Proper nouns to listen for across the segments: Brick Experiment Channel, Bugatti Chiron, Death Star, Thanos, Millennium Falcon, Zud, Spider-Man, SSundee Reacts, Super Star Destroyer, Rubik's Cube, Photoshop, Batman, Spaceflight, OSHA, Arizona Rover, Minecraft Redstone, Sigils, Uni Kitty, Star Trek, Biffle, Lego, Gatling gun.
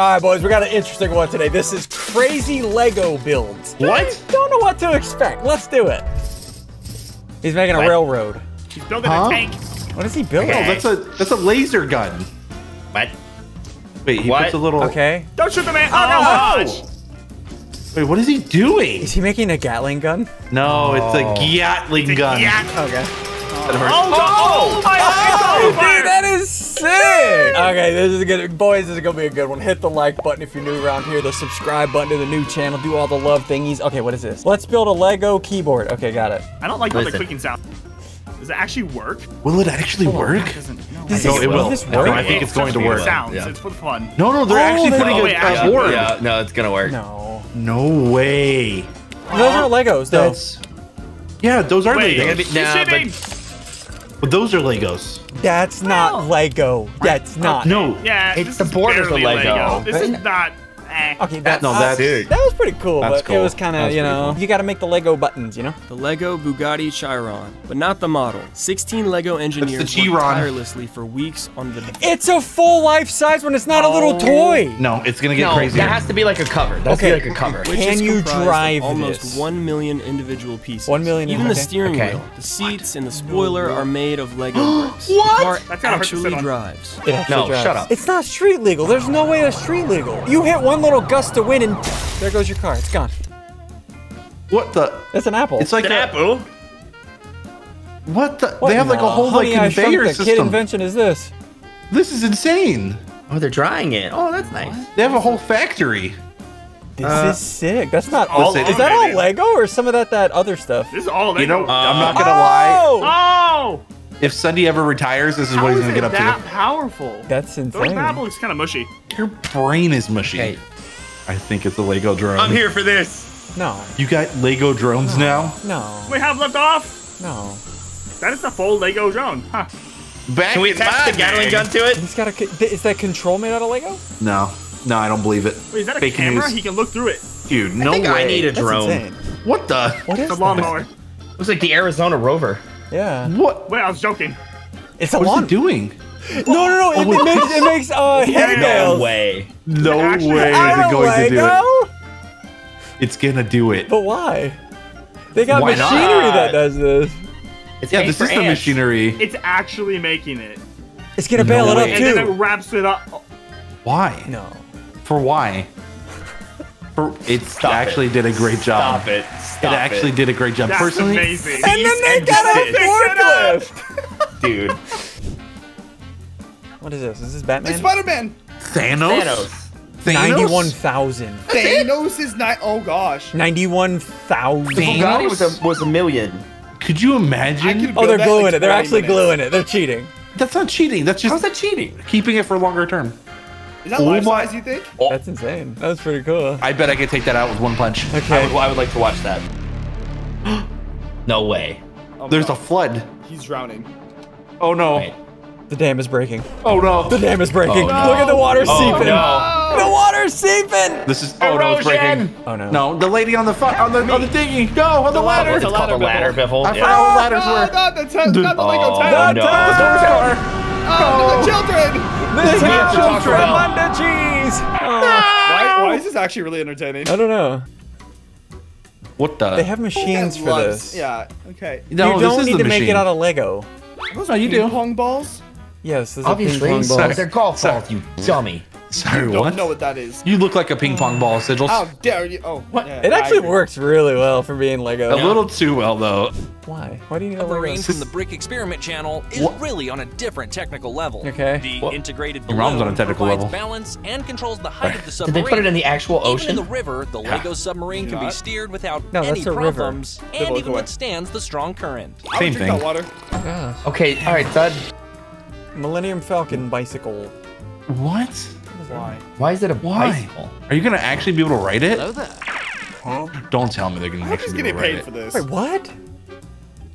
Alright, boys, we got an interesting one today. This is crazy Lego builds. What? Don't know what to expect. Let's do it. He's making a railroad. He's building a tank. What is he building? Okay. Oh, that's a laser gun. What? Wait, he puts a little... Okay. Don't shoot the man! Oh, no! Wait, what is he doing? Is he making a Gatling gun? No, it's a Gatling gun. Okay. Oh, my God! Dude, that is sick! Okay, this is good. Boys, this is gonna be a good one. Hit the like button if you're new around here, the subscribe button to the new channel, do all the love thingies. Okay, what is this? Let's build a Lego keyboard. Okay, got it. I don't like all the clicking sound. Does it actually work? Will it actually work? Will this work? I think it's going to work. Yeah. It's for the fun. No, they're actually putting it at work. Yeah, no, it's gonna work. No way. Those are Legos, though. Yeah, those are Legos. But those are Legos. That's not Lego. That's not. No. Yeah, it's the borders of Lego. This is not. Okay, that was pretty cool, but it was kind of, you know, you got to make the Lego buttons, you know? The Lego Bugatti Chiron, but not the model. 16 Lego engineers worked tirelessly for weeks on the... It's a full life-size one. It's not a little toy. No, it's going to get crazier. That has to be like a cover. That has to be like a cover. Can you drive almost 1 million individual pieces. 1 million. Even the steering wheel, the seats, and the spoiler are made of Lego bricks. What? That actually drives. No, shut up. It's not street legal. There's no way it's street legal. You hit one little gust to win and there goes your car. It's gone. What the? It's an apple. It's like an apple. What the? What? They have like a whole like conveyor system. Kid invention is this? This is insane. Oh, they're drying it. Oh, that's nice. What? They have a whole factory. This is sick. That's not all. Is that all Lego or some of that other stuff? This is all Lego. You know, I'm not gonna lie. Oh. If SSundee ever retires, this is what he's gonna get up to. That powerful. That's insane. That apple looks kind of mushy. Your brain is mushy. Hey. I think it's a Lego drone. I'm here for this. No. You got Lego drones now? No. We have left off. No. That is the full Lego drone. Huh. Can we attach the Gatling gun to it? He's got a. Is that control made out of Lego? No. No, I don't believe it. Wait, is that a fake camera? News. He can look through it. Dude, no way. I need a drone. That's insane. What the? What is that? It's a lawnmower. It was like the Arizona Rover. Yeah. What? Wait, I was joking. It's a lawn. What's it doing? No. It makes handles. No way. No way is it going to do it. It's gonna do it. But why? They got machinery that does this. Yeah, this is the machinery. It's actually making it. It's gonna bail it up too. And then it wraps it up. Why? No. For why? It actually did a great job. Stop it. Stop it. Actually did a great job. That's personally. Amazing. And then they got a forklift. Dude. What is this? Is this Batman? It's Spider-Man. Thanos? 91,000. Thanos is not. Oh gosh. 91,000. Bugatti was a million. Could you imagine? Oh, they're gluing it. They're actually gluing it. They're cheating. That's not cheating. That's just. How's that cheating? Keeping it for longer term. Is that life size, you think? Oh. That's insane. That was pretty cool. I bet I could take that out with one punch. Okay. I would like to watch that. No way. Oh, there's a flood. He's drowning. Oh no. Wait. The dam is breaking. Oh no. The dam is breaking. Oh, no. Look at the water seeping. No. The water's seeping. This is it's breaking. Oh no. No, the lady on the thingy. Go on the ladder. It's called the ladder, Biffle. I forgot what ladders were. Not the tent. Not the Lego tent. The tower. Oh, the children. This is children under cheese. Oh. Why is this actually really entertaining? I don't know. What the? They have machines for this. Yeah. Okay. No, you don't need to make it out of Lego. No, you do. Ping pong balls? Yes. Obviously, ping pong balls. They're golf balls, you dummy. Sorry, what? I don't know what that is. You look like a ping pong ball, Sigils. How dare you? Oh, what? Yeah, it actually works really well for being Lego. A little too well, though. Why? Why do you need a Lego? The rain from the Brick Experiment Channel is really on a different technical level. Okay. The integrated balloon on a technical level. Balance and controls the height of the submarine. Did they put it in the actual ocean? Even in the river, the Lego submarine can be steered without any problems, and even withstands the strong current. Same thing. That water. Oh, okay. All right, Zud. Millennium Falcon bicycle. What? Why is it a bicycle? Are you gonna actually be able to write it? Hello there. Huh? Don't tell me they're gonna actually be able to write it. For this. Wait, what?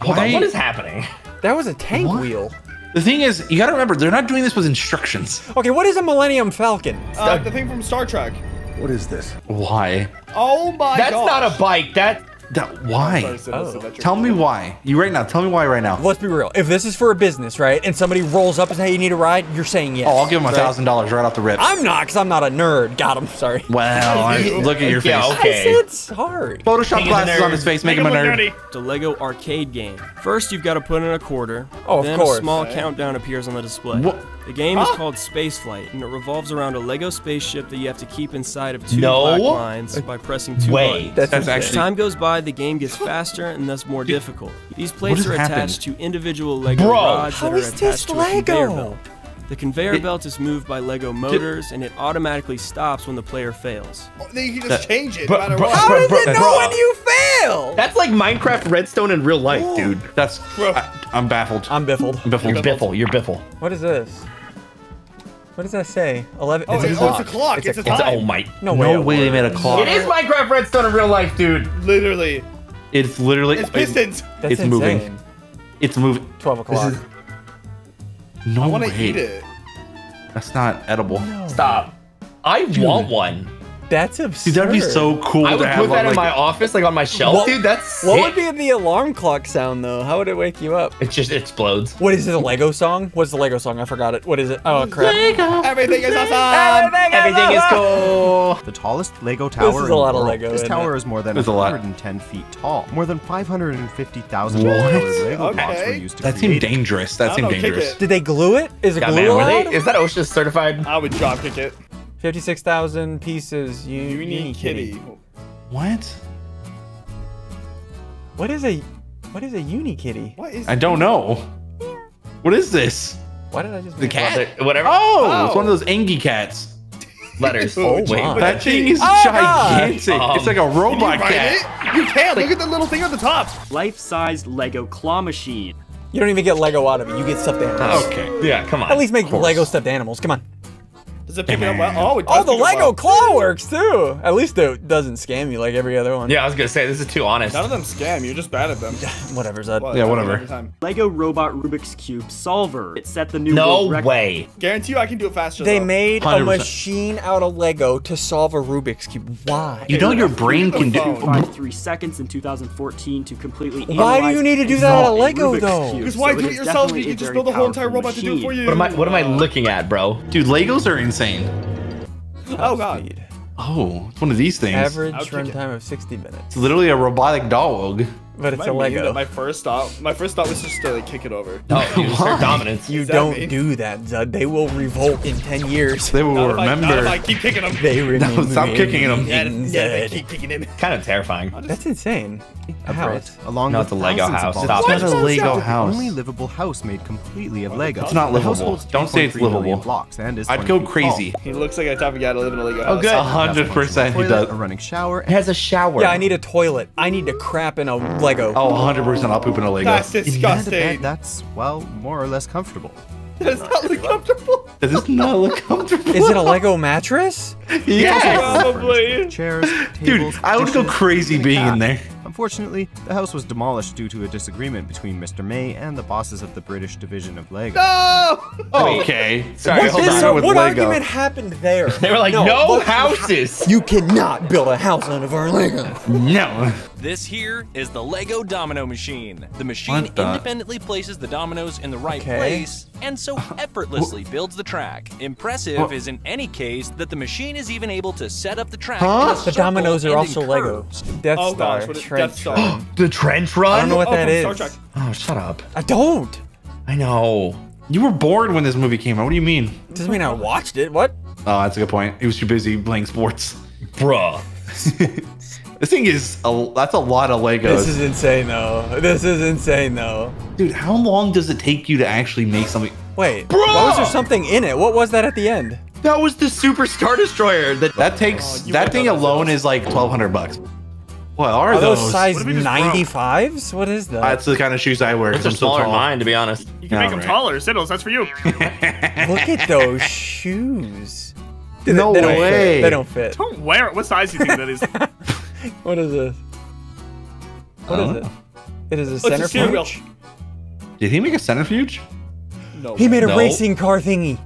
Hold on, what is happening? That was a tank wheel. The thing is, you gotta remember, they're not doing this with instructions. Okay, what is a Millennium Falcon? The thing from Star Trek. What is this? Why? Oh my god. That's not a bike. That Why? Tell me why. You right now. Tell me why right now. Let's be real. If this is for a business, right, and somebody rolls up and says, hey, you need a ride, you're saying yes. Oh, I'll give him $1,000 right off the rip. I'm not, because I'm not a nerd. Got him. Sorry. Wow. Look at your face. Yeah, okay. I said sorry. Photoshop glasses on his face. Make him a nerd. It's a Lego arcade game. First, you've got to put in a quarter. Oh, of course. Then a small countdown appears on the display. What? The game is called Spaceflight, and it revolves around a Lego spaceship that you have to keep inside of two black lines by pressing two buttons. That's actually... As time goes by, the game gets faster and thus more difficult. These plates are attached to individual Lego rods that are attached to a conveyor belt. The conveyor belt is moved by Lego motors, and it automatically stops when the player fails. Then you can just change it, no matter what. How does it know when you fail? That's like Minecraft Redstone in real life, dude. That's... I'm baffled. I'm biffled. You're biffle. You're biffle. What is this? What does that say? 11. Oh, it's a clock. It's a clock. Oh my! No way they made a clock. It is Minecraft Redstone in real life, dude. Literally. It's literally. It's pistons. It's insane. Moving. It's moving. 12 o'clock. No way. I want to eat it. That's not edible. No. Stop. Dude, want one. That's absurd. Dude, that'd be so cool. I would put that in my office, like on my shelf. Dude, that's sick. What would be the alarm clock sound though? How would it wake you up? It just explodes. What is it? A Lego song? What's the Lego song? I forgot it. What is it? Oh crap! Lego. Everything is awesome. Everything is cool. The tallest Lego tower. This is a lot of Lego. This tower is more than 110 feet tall. More than 550,000 Lego blocks were used to create. That seemed dangerous. That seemed dangerous. Did they glue it? Is it glue allowed? Is that OSHA certified? I would dropkick it. 56,000 pieces. Uni Kitty. What? What is a Uni Kitty? I don't know. What is this? Why did I just the cat? Whatever. Oh, it's one of those Angie cats. Letters. Oh, wait, that thing is gigantic. It's like a robot cat. You can't look at the little thing on the top. Life-sized Lego claw machine. You don't even get Lego out of it. You get stuffed animals. Okay. Yeah. Come on. At least make Lego stuffed animals. Come on. Does it pick it up well? Oh, the Lego claw works too. At least it doesn't scam you like every other one. Yeah, I was gonna say this is too honest. None of them scam. You're just bad at them. Whatever, Zud. Well, yeah, whatever. Lego robot Rubik's Cube solver. It set the new world record. No way. Guarantee you, I can do it faster. They made 100%. A machine out of Lego to solve a Rubik's Cube. Why? You know your brain can do 2.53 seconds in 2014 to completely. Why do you need to do that out of Lego though? Because why do it yourself? You can just build a whole entire robot to do it for you. What am I looking at, bro? Dude, Legos are insane. Oh god. Oh, it's one of these things. Average runtime of 60 minutes. It's literally a robotic dog, but it's a Lego. My first thought was just to like kick it over. Oh, no, dominance. You don't do that, Zud. They will revolt in 10 years. They will remember. I keep kicking them. They remember. No, stop kicking them. Yeah, keep kicking them. Kind of terrifying. That's insane. Along with the Lego house. Stop. It's not a Lego house. Only livable house made completely of Lego. It's not livable. Don't say it's livable. I'd go crazy. He looks like a type of guy to live in a Lego house. Oh, good. 100% he does. A running shower. It has a shower. Yeah, I need a toilet. I need to crap in a Lego. Oh, 100% I'll poop in a Lego. That's disgusting. That's, well, more or less comfortable. Does that look comfortable? Does this not look comfortable? Is it a Lego mattress? Yes, probably. Chairs, tables, dude, I would go crazy being in there. Unfortunately, the house was demolished due to a disagreement between Mr. May and the bosses of the British division of Lego. No! Okay. Sorry, what argument happened there? They were like, no houses! You cannot build a house out of our Lego. No. This here is the Lego domino machine. The machine independently places the dominoes in the right place and so effortlessly builds the track. Impressive is in any case that the machine is even able to set up the track. Huh? The dominoes are also Legos. Death Star. The trench run? I don't know what that is. Star Trek. Oh, shut up. I don't. I know. You were bored when this movie came out. What do you mean? It doesn't mean I watched it. What? Oh, that's a good point. He was too busy playing sports. Bruh. This thing is, that's a lot of Legos. This is insane though. Dude, how long does it take you to actually make something? Wait, bruh! Why was there something in it? What was that at the end? That was the Super Star Destroyer. That thing alone is like $1,200 bucks. What are those? Size 95s? What is that? That's the kind of shoes I wear. It's a smaller than mine, to be honest. You can make them taller. Siddles, that's for you. Look at those shoes. No way. They don't fit. Don't wear it. What size do you think that is? What is this? What is it? It is a centrifuge. Did he make a centrifuge? No. He made a racing car thingy.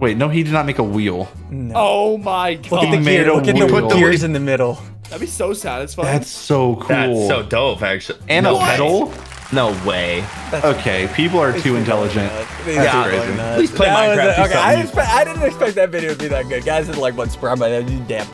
Wait, no, he did not make a wheel. No. Oh my god. Look at the gears in the middle. That'd be so satisfying. That's so cool. That's so dope, actually. And a pedal? No way. That's okay, people are too intelligent. Please play Minecraft. Okay, I didn't expect that video to be that good. Guys didn't like what's brought by that. You damn.